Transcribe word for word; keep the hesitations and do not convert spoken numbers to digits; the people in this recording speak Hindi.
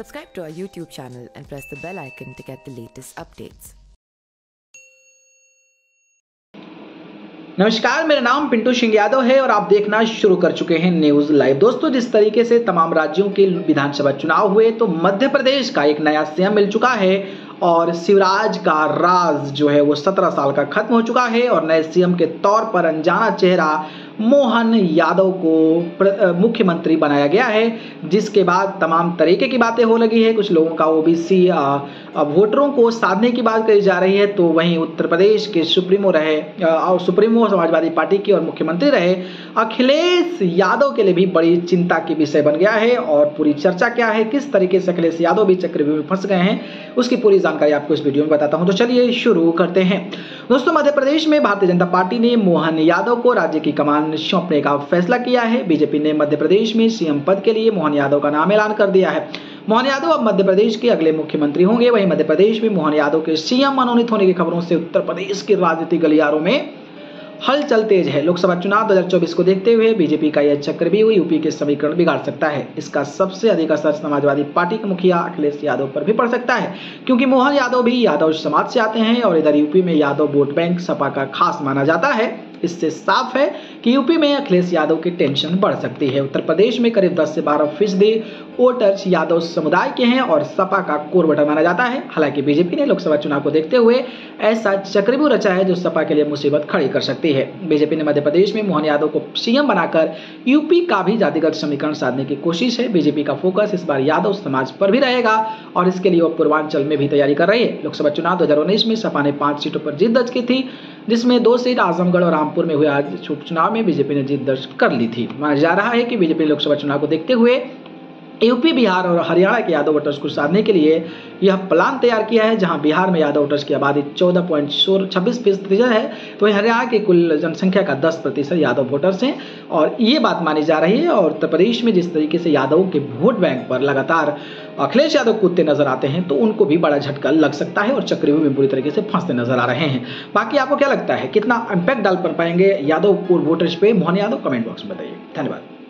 Subscribe to our YouTube channel and press the bell icon to get the latest updates. नमस्कार, मेरा नाम पिंटू सिंह यादव है और आप देखना शुरू कर चुके हैं न्यूज लाइव। दोस्तों, जिस तरीके से तमाम राज्यों के विधानसभा चुनाव हुए तो मध्य प्रदेश का एक नया सीएम मिल चुका है और शिवराज का राज जो है वो सत्रह साल का खत्म हो चुका है और नए सीएम के तौर पर अनजाना चेहरा मोहन यादव को मुख्यमंत्री बनाया गया है, जिसके बाद तमाम तरीके की बातें हो लगी है। कुछ लोगों का ओबीसी वोटरों को साधने की बात कही जा रही है, तो वहीं उत्तर प्रदेश के सुप्रीमो रहे और सुप्रीमो समाजवादी पार्टी के और मुख्यमंत्री रहे अखिलेश यादव के लिए भी बड़ी चिंता की विषय बन गया है। और पूरी चर्चा क्या है, किस तरीके से अखिलेश यादव भी चक्रव्यूह में फंस गए हैं, उसकी पूरी जानकारी आपको इस वीडियो में बताता हूं। तो चलिए शुरू करते हैं। दोस्तों, मध्य प्रदेश में भारतीय जनता पार्टी ने मोहन यादव को राज्य की कमान सौंपने का फैसला किया है। बीजेपी ने मध्य प्रदेश में सीएम पद के लिए मोहन यादव का नाम ऐलान कर दिया है। मोहन यादव अब मध्य प्रदेश के अगले मुख्यमंत्री होंगे। वहीं मध्य प्रदेश में मोहन यादव के सीएम मनोनीत होने की खबरों से उत्तर प्रदेश के राजनीतिक गलियारों में हलचल तेज है। लोकसभा चुनाव दो हज़ार चौबीस को देखते हुए बीजेपी का यह चक्रव्यूह यूपी के समीकरण बिगाड़ सकता है। इसका सबसे अधिक असर समाजवादी पार्टी के मुखिया अखिलेश यादव पर भी पड़ सकता है, क्योंकि मोहन यादव भी यादव समाज से आते हैं और इधर यूपी में यादव वोट बैंक सपा का खास माना जाता है। इससे साफ है कि यूपी में अखिलेश यादव की टेंशन बढ़ सकती है। उत्तर प्रदेश में करीब दस से बारह फीसदी वोटर्स यादव समुदाय के हैं और सपा का कोर बटर माना जाता है। हालांकि बीजेपी ने लोकसभा चुनाव को देखते हुए ऐसा चक्रव्यूह रचा है जो सपा के लिए मुसीबत खड़ी कर सकती है। बीजेपी ने मध्य प्रदेश में मोहन यादव को सीएम बनाकर यूपी का भी जातिगत समीकरण साधने की कोशिश है। बीजेपी का फोकस इस बार यादव समाज पर भी रहेगा और इसके लिए वो पूर्वांचल में भी तैयारी कर रही है। लोकसभा चुनाव दो हजार उन्नीस में सपा ने पांच सीटों पर जीत दर्ज की थी, जिसमें दो सीट आजमगढ़ और रामपुर में हुए आज उपचुनाव में बीजेपी ने जीत दर्ज कर ली थी। माना जा रहा है कि बीजेपी लोकसभा चुनाव को देखते हुए यूपी, बिहार और हरियाणा के यादव वोटर्स को साधने के लिए यह प्लान तैयार किया है। जहां बिहार में यादव वोटर्स की आबादी चौदह पॉइंट छब्बीस प्रतिशत है, तो हरियाणा की कुल जनसंख्या का दस प्रतिशत यादव वोटर्स हैं और ये बात मानी जा रही है। और उत्तर प्रदेश में जिस तरीके से यादव के वोट बैंक पर लगातार अखिलेश यादव कूदते नजर आते हैं, तो उनको भी बड़ा झटका लग सकता है और चक्रव्यूह में बुरी तरीके से फंसते नजर आ रहे हैं। बाकी आपको क्या लगता है, कितना इम्पैक्ट डाल पाएंगे यादव पूर्व वोटर्स पे मोहन यादव, कमेंट बॉक्स में बताइए। धन्यवाद।